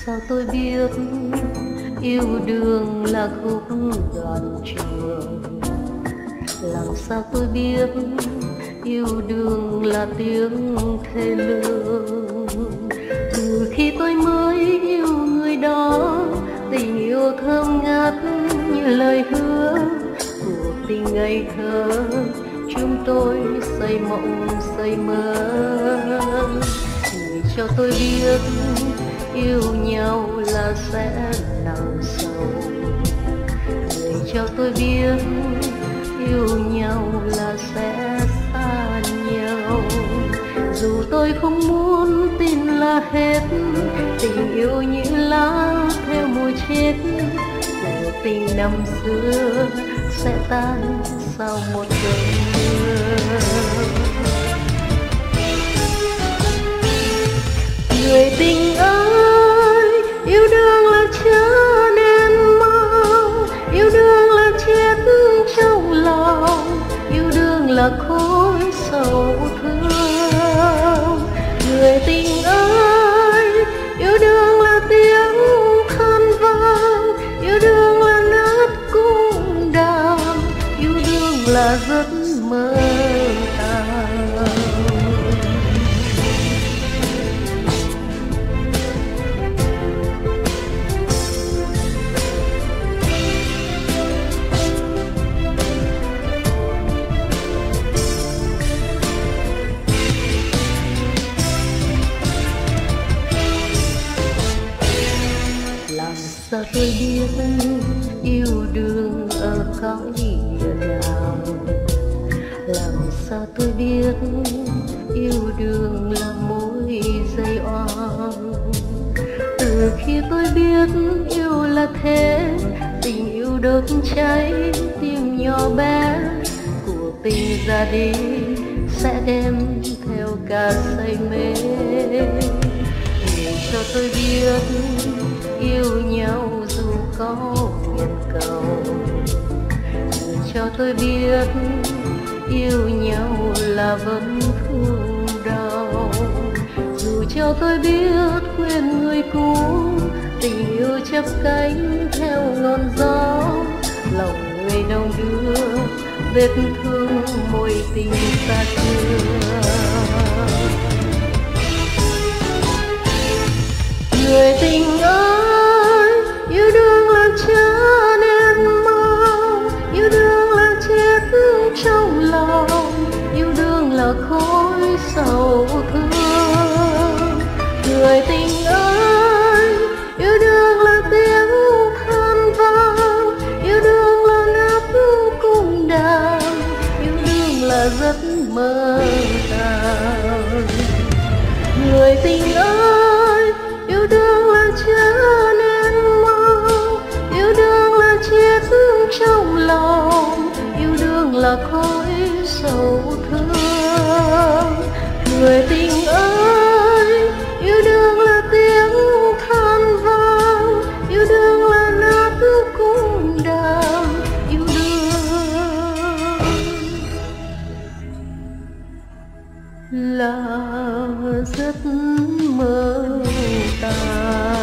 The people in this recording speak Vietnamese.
Sao tôi biết yêu đương là khúc đoạn trường, làm sao tôi biết yêu đương là tiếng thê lương. Từ khi tôi mới yêu người đó, tình yêu thơm ngát như lời hứa. Cuộc tình ngày thơ chúng tôi xây mộng xây mơ. Người cho tôi biết yêu nhau là sẽ nặng sầu. Người cho tôi biết yêu nhau là sẽ xa nhau. Dù tôi không muốn tin là hết, tình yêu như lá theo mùa chết. Cuộc tình năm xưa sẽ tan sau một cơn mưa. Người tình ơi, yêu đương là chớ nên mong, yêu đương là chết trong lòng, yêu đương là khối sầu thương. Người tình ơi, yêu đương là tiếng than vang, yêu đương là nát cung đàn, yêu đương là giấc mơ. Sao tôi biết yêu đương ở cõi địa nào? Làm sao tôi biết yêu đương là mỗi giây oan? Từ khi tôi biết yêu là thế, tình yêu đốt cháy tim nhỏ bé. Cuộc tình ra đi sẽ đem theo cả say mê. Để cho tôi biết yêu nhau dù có nguyện cầu. Để cho tôi biết yêu nhau là vẫn thương đau. Dù cho tôi biết quên người cũ, tình yêu chắp cánh theo ngọn gió. Lòng người đông đưa vết thương mối tình xa xưa. Người tình ơi, khối sầu thương. Người tình ơi, yêu đương là tiếng than vang, yêu đương là nắp cung đàn, yêu đương là giấc mơ tàn. Người tình ơi, yêu đương là chớ nên mong, yêu đương là chết trong lòng, yêu đương là khối sầu thương. Người tình ơi, yêu đương là tiếng than vang, yêu đương là nát cung đàn, yêu đương là giấc mơ tàn.